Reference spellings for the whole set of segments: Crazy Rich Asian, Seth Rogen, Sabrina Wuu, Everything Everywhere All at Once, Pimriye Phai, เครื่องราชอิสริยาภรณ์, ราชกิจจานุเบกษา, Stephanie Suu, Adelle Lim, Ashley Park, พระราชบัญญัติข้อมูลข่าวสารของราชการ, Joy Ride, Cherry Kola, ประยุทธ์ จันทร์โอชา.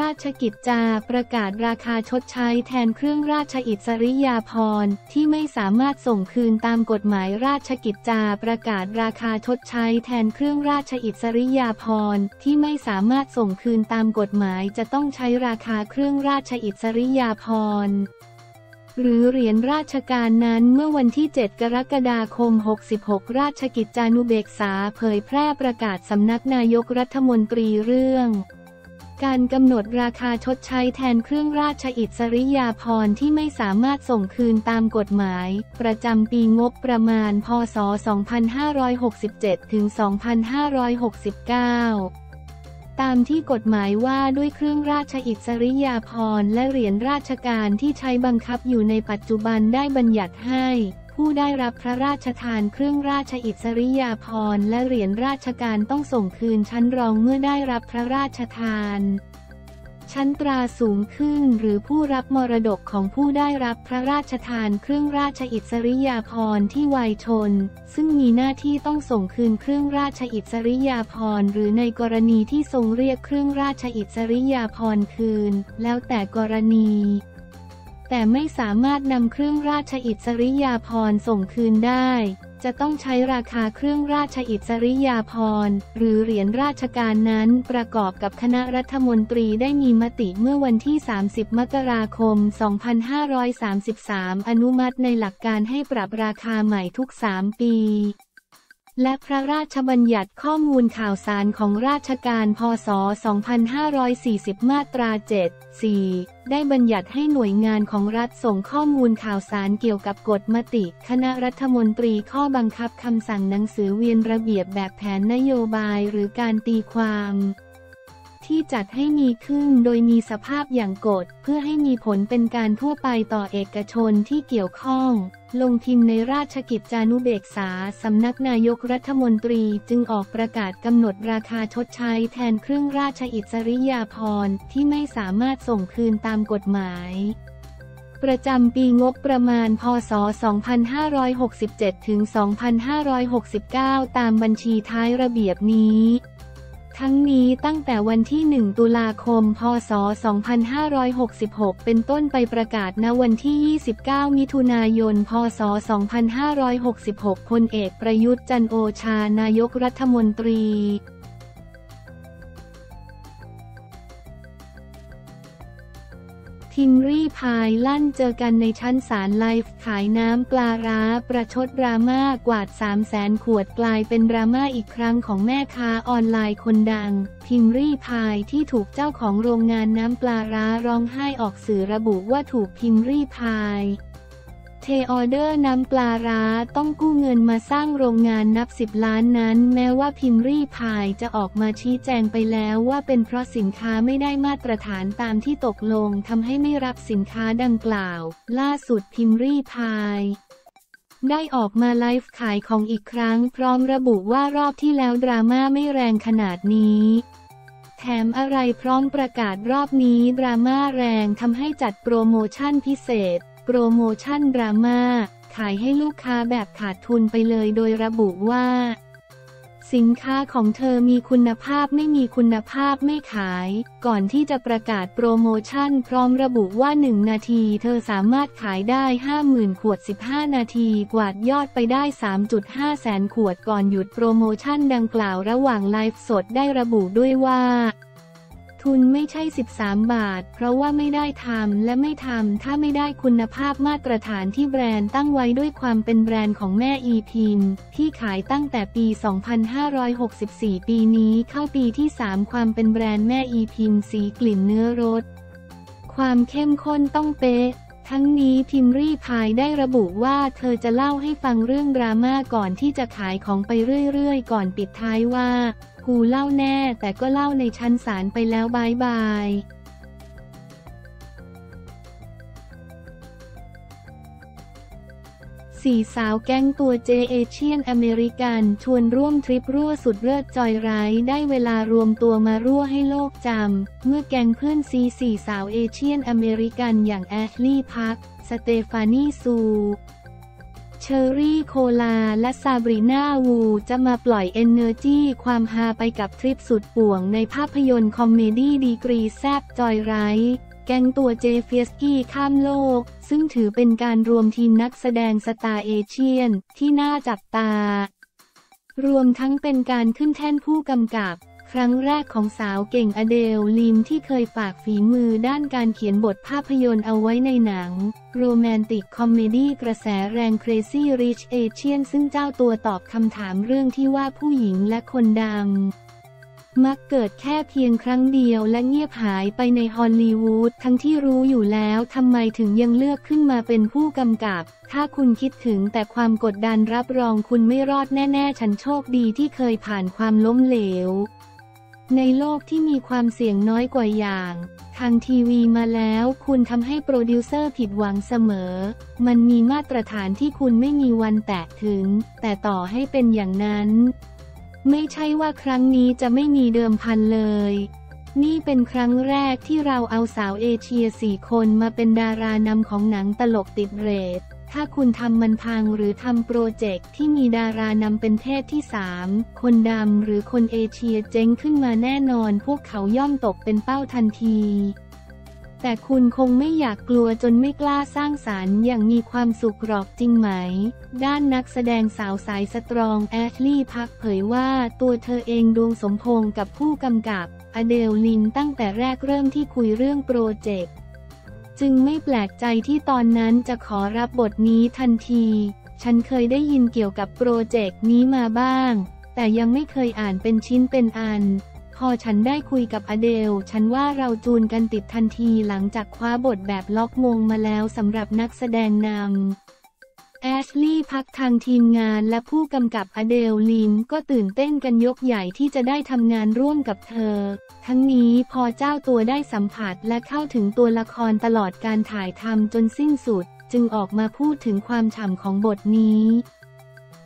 ราชกิจจาประกาศราคาชดใช้แทนเครื่องราชอิสริยาภรณ์ที่ไม่สามารถส่งคืนตามกฎหมายราชกิจจาประกาศราคาชดใช้แทนเครื่องราชอิสริยาภรณ์ที่ไม่สามารถส่งคืนตามกฎหมายจะต้องใช้ราคาเครื่องราชอิสริยาภรณ์หรือเหรียญราชการนั้นเมื่อวันที่7กรกฎาคม66ราชกิจจานุเบกษาเผยแพร่ประกาศสำนักนายกรัฐมนตรีเรื่องการกำหนดราคาชดใช้แทนเครื่องราชอิสริยาภรณ์ที่ไม่สามารถส่งคืนตามกฎหมายประจำปีงบประมาณพ.ศ. 2567 ถึง 2569ตามที่กฎหมายว่าด้วยเครื่องราชอิสริยาภรณ์และเหรียญราชการที่ใช้บังคับอยู่ในปัจจุบันได้บัญญัติให้ผู้ได้รับพระราชทานเครื่องราชอิสริยาภรณ์และเหรียญราชการต้องส่งคืนชั้นรองเมื่อได้รับพระราชทานชั้นตราสูงขึ้นหรือผู้รับมรดกของผู้ได้รับพระราชทานเครื่องราชอิสริยาภรณ์ที่วัยชนซึ่งมีหน้าที่ต้องส่งคืนเครื่องราชอิสริยาภรณ์หรือในกรณีที่ทรงเรียกเครื่องราชอิสริยาภรณ์คืนแล้วแต่กรณีแต่ไม่สามารถนำเครื่องราชอิสริยาภรณ์ส่งคืนได้จะต้องใช้ราคาเครื่องราชอิสริยาภรณ์หรือเหรียญราชการนั้นประกอบกับคณะรัฐมนตรีได้มีมติเมื่อวันที่30มกราคม2533อนุมัติในหลักการให้ปรับราคาใหม่ทุก3ปีและพระราชบัญญัติข้อมูลข่าวสารของราชการพ.ศ. 2540 มาตรา 7.4 ได้บัญญัติให้หน่วยงานของรัฐส่งข้อมูลข่าวสารเกี่ยวกับกฎมติคณะรัฐมนตรีข้อบังคับคำสั่งหนังสือเวียนระเบียบแบบแผนนโยบายหรือการตีความที่จัดให้มีขึ้นโดยมีสภาพอย่างกฎเพื่อให้มีผลเป็นการทั่วไปต่อเอกชนที่เกี่ยวข้องลงพิมพ์ในราชกิจจานุเบกษาสำนักนายกรัฐมนตรีจึงออกประกาศกำหนดราคาชดใช้แทนเครื่องราชอิสริยาภรณ์ที่ไม่สามารถส่งคืนตามกฎหมายประจำปีงบประมาณพ.ศ. 2567 ถึง 2569 ตามบัญชีท้ายระเบียบนี้ทั้งนี้ตั้งแต่วันที่1ตุลาคมพ.ศ. 2566เป็นต้นไปประกาศณวันที่29มิถุนายนพ.ศ. 2566พลเอกประยุทธ์จันทร์โอชานายกรัฐมนตรีพิมรี่พายลั่นเจอกันในชั้นศาลไลฟ์ขายน้ำปลาร้าประชดดราม่ากวาด 300,000 ขวดกลายเป็นดราม่าอีกครั้งของแม่ค้าออนไลน์คนดังพิมรี่พายที่ถูกเจ้าของโรงงานน้ำปลาร้าร้องไห้ออกสื่อระบุว่าถูกพิมรี่พายเทออเดอร์น้ำปลาร้าต้องกู้เงินมาสร้างโรงงานนับ10ล้านนั้นแม้ว่าพิมรี่พายจะออกมาชี้แจงไปแล้วว่าเป็นเพราะสินค้าไม่ได้มาตรฐานตามที่ตกลงทำให้ไม่รับสินค้าดังกล่าวล่าสุดพิมรี่พายได้ออกมาไลฟ์ขายของอีกครั้งพร้อมระบุว่ารอบที่แล้วดราม่าไม่แรงขนาดนี้แถมอะไรพร้อมประกาศรอบนี้ดราม่าแรงทำให้จัดโปรโมชั่นพิเศษโปรโมชั่นดราม่าขายให้ลูกค้าแบบขาดทุนไปเลยโดยระบุว่าสินค้าของเธอมีคุณภาพไม่มีคุณภาพไม่ขายก่อนที่จะประกาศโปรโมชั่นพร้อมระบุว่า1นาทีเธอสามารถขายได้ 50,000 ขวด15นาทีกวาดยอดไปได้ 3.5 แสนขวดก่อนหยุดโปรโมชั่นดังกล่าวระหว่างไลฟ์สดได้ระบุด้วยว่าทุนไม่ใช่13บาทเพราะว่าไม่ได้ทำและไม่ทำถ้าไม่ได้คุณภาพมาตรฐานที่แบรนด์ตั้งไว้ด้วยความเป็นแบรนด์ของแม่อีพิมที่ขายตั้งแต่ปี2564ปีนี้เข้าปีที่3ความเป็นแบรนด์แม่อีพิมสีกลิ่นเนื้อรสความเข้มข้นต้องเป๊ะทั้งนี้พิมรี่พายได้ระบุว่าเธอจะเล่าให้ฟังเรื่องดราม่าก่อนที่จะขายของไปเรื่อยๆก่อนปิดท้ายว่ากูเล่าแน่แต่ก็เล่าในชั้นศาลไปแล้วบายบายสี่สาวแก๊งตัวเจเอเชียนอเมริกันชวนร่วมทริปรั่วสุดเลิศจอยไร้ได้เวลารวมตัวมารั่วให้โลกจำเมื่อแก๊งเพื่อนซีสี่สาวเอเชียนอเมริกันอย่างแอชลีย์ พัค สเตฟานี ซู เชอรี่โคลาและซาบรีนาวูจะมาปล่อยเอนเนอร์จีความฮาไปกับทริปสุดป่วงในภาพยนตร์คอมเมดี้ดีกรีแซบจอยไรท์แก๊งตัวเจเฟียสกี้ข้ามโลกซึ่งถือเป็นการรวมทีมนักแสดงสตาร์เอเชียนที่น่าจับตารวมทั้งเป็นการขึ้นแท่นผู้กำกับครั้งแรกของสาวเก่งอเดลลิมที่เคยฝากฝีมือด้านการเขียนบทภาพยนตร์เอาไว้ในหนังโรแมนติกคอมเมดี้กระแสแรง Crazy Rich Asian ซึ่งเจ้าตัวตอบคำถามเรื่องที่ว่าผู้หญิงและคนดำมักเกิดแค่เพียงครั้งเดียวและเงียบหายไปในฮอลลีวูดทั้งที่รู้อยู่แล้วทำไมถึงยังเลือกขึ้นมาเป็นผู้กำกับถ้าคุณคิดถึงแต่ความกดดันรับรองคุณไม่รอดแน่ๆฉันโชคดีที่เคยผ่านความล้มเหลวในโลกที่มีความเสี่ยงน้อยกว่าอย่างทางทีวีมาแล้วคุณทำให้โปรดิวเซอร์ผิดหวังเสมอมันมีมาตรฐานที่คุณไม่มีวันแตะถึงแต่ต่อให้เป็นอย่างนั้นไม่ใช่ว่าครั้งนี้จะไม่มีเดิมพันเลยนี่เป็นครั้งแรกที่เราเอาสาวเอเชีย4 คนมาเป็นดารานำของหนังตลกติดเรทถ้าคุณทำมันพังหรือทำโปรเจกต์ที่มีดารานำเป็นเพศที่3คนดำหรือคนเอเชียเจ๊งขึ้นมาแน่นอนพวกเขาย่อมตกเป็นเป้าทันทีแต่คุณคงไม่อยากกลัวจนไม่กล้าสร้างสรรค์อย่างมีความสุขหรอกจริงไหมด้านนักแสดงสาวสายสตรองแอชลีย์พัคเผยว่าตัวเธอเองดวงสมพงษ์กับผู้กำกับอเดลลินตั้งแต่แรกเริ่มที่คุยเรื่องโปรเจกต์จึงไม่แปลกใจที่ตอนนั้นจะขอรับบทนี้ทันทีฉันเคยได้ยินเกี่ยวกับโปรเจกต์นี้มาบ้างแต่ยังไม่เคยอ่านเป็นชิ้นเป็นอันพอฉันได้คุยกับอเดลฉันว่าเราจูนกันติดทันทีหลังจากคว้าบทแบบล็อกมงมาแล้วสำหรับนักแสดงนำแอชลีย์พัคทางทีมงานและผู้กำกับอเดลลินก็ตื่นเต้นกันยกใหญ่ที่จะได้ทำงานร่วมกับเธอทั้งนี้พอเจ้าตัวได้สัมผัสและเข้าถึงตัวละครตลอดการถ่ายทำจนสิ้นสุดจึงออกมาพูดถึงความฉ่ำของบทนี้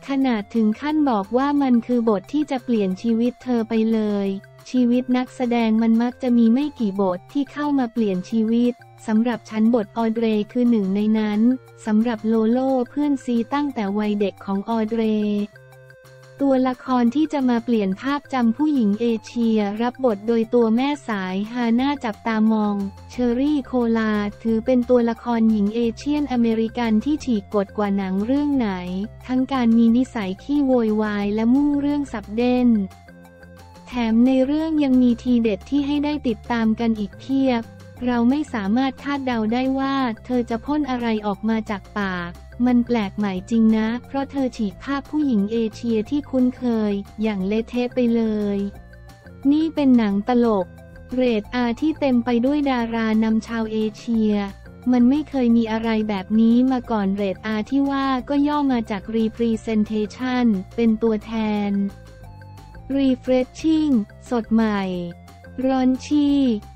ขนาดถึงขั้นบอกว่ามันคือบทที่จะเปลี่ยนชีวิตเธอไปเลยชีวิตนักแสดงมันมักจะมีไม่กี่บทที่เข้ามาเปลี่ยนชีวิตสำหรับฉันบทออเดรคือหนึ่งในนั้นสำหรับโลโลเพื่อนซีตั้งแต่วัยเด็กของออเดรตัวละครที่จะมาเปลี่ยนภาพจำผู้หญิงเอเชียรับบทโดยตัวแม่สายฮาน่าจับตามองเชอรี่โคลาถือเป็นตัวละครหญิงเอเชียนอเมริกันที่ฉีกกฎกว่าหนังเรื่องไหนทั้งการมีนิสัยขี้โวยวายและมุ่งเรื่องสับเด่นแถมในเรื่องยังมีทีเด็ดที่ให้ได้ติดตามกันอีกเพียบเราไม่สามารถคาดเดาได้ว่าเธอจะพ่นอะไรออกมาจากปากมันแปลกใหม่จริงนะเพราะเธอฉีกภาพผู้หญิงเอเชียที่คุ้นเคยอย่างเละเทะไปเลยนี่เป็นหนังตลกเรท R ที่เต็มไปด้วยดารานำชาวเอเชียมันไม่เคยมีอะไรแบบนี้มาก่อนเรท R ที่ว่าก็ย่อมาจาก Representation เป็นตัวแทน Refreshing สดใหม่ Raunchy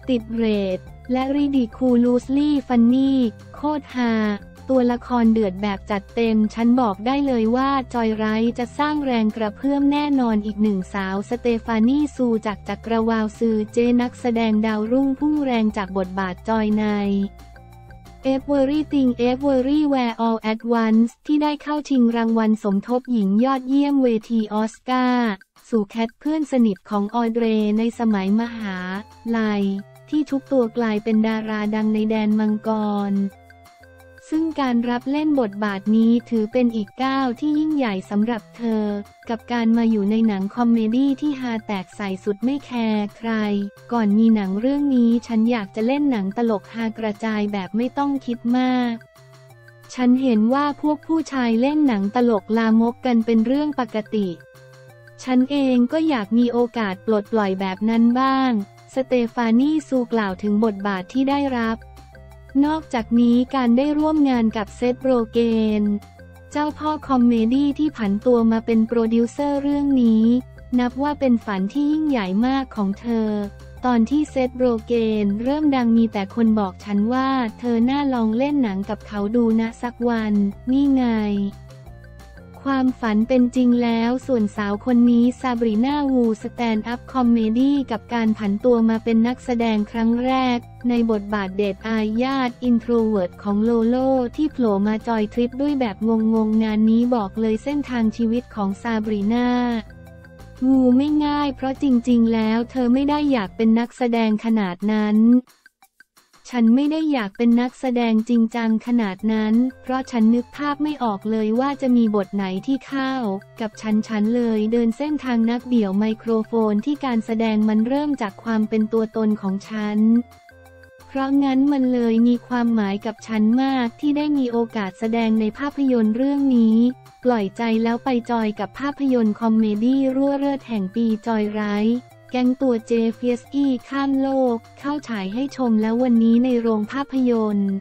ติดเรทและ Ridiculously Funny โคตรฮาตัวละครเดือดแบบจัดเต็มฉันบอกได้เลยว่าจอยไรท์จะสร้างแรงกระเพื่อมแน่นอนอีกหนึ่งสาวสเตฟานีซูจากจักรวาลซือเจนักแสดงดาวรุ่งพุ่งแรงจากบทบาทจอยใน Everything Everywhere All at Once ที่ได้เข้าชิงรางวัลสมทบหญิงยอดเยี่ยมเวทีออสการ์สู่แคทเพื่อนสนิทของออเดรในสมัยมหาลัยที่ทุกตัวกลายเป็นดาราดังในแดนมังกรซึ่งการรับเล่นบทบาทนี้ถือเป็นอีกก้าวที่ยิ่งใหญ่สำหรับเธอกับการมาอยู่ในหนังคอมเมดี้ที่ฮาแตกใส่สุดไม่แคร์ใครก่อนมีหนังเรื่องนี้ฉันอยากจะเล่นหนังตลกฮากระจายแบบไม่ต้องคิดมากฉันเห็นว่าพวกผู้ชายเล่นหนังตลกลามกกันเป็นเรื่องปกติฉันเองก็อยากมีโอกาสปลดปล่อยแบบนั้นบ้างสเตฟานีซูกล่าวถึงบทบาทที่ได้รับนอกจากนี้การได้ร่วมงานกับเซธ โรเกนเจ้าพ่อคอมเมดี้ที่ผันตัวมาเป็นโปรดิวเซอร์เรื่องนี้นับว่าเป็นฝันที่ยิ่งใหญ่มากของเธอตอนที่เซธ โรเกนเริ่มดังมีแต่คนบอกฉันว่าเธอน่าลองเล่นหนังกับเขาดูนะสักวันนี่ไงค ความฝันเป็นจริงแล้วส่วนสาวคนนี้ซาบรีน่าวูสแตนด์อัพคอมเมดี้กับการผันตัวมาเป็นนักแสดงครั้งแรกในบทบาทเดทอายญาติอินโทรเวิร์ตของโลโลที่โผล่มาจอยทริปด้วยแบบงงๆงานนี้บอกเลยเส้นทางชีวิตของซาบรีน่าวูไม่ง่ายเพราะจริงๆแล้วเธอไม่ได้อยากเป็นนักแสดงขนาดนั้นฉันไม่ได้อยากเป็นนักแสดงจริงจังขนาดนั้นเพราะฉันนึกภาพไม่ออกเลยว่าจะมีบทไหนที่เข้ากับฉันเลยเดินเส้นทางนักเดี่ยวไมโครโฟนที่การแสดงมันเริ่มจากความเป็นตัวตนของฉันเพราะงั้นมันเลยมีความหมายกับฉันมากที่ได้มีโอกาสแสดงในภาพยนตร์เรื่องนี้ปล่อยใจแล้วไปจอยกับภาพยนตร์คอมเมดี้รั่วเลือดแห่งปีจอยไร้แก๊งตัวเจฟเฟียสกี้ข้ามโลกเข้าฉายให้ชมแล้ววันนี้ในโรงภาพยนตร์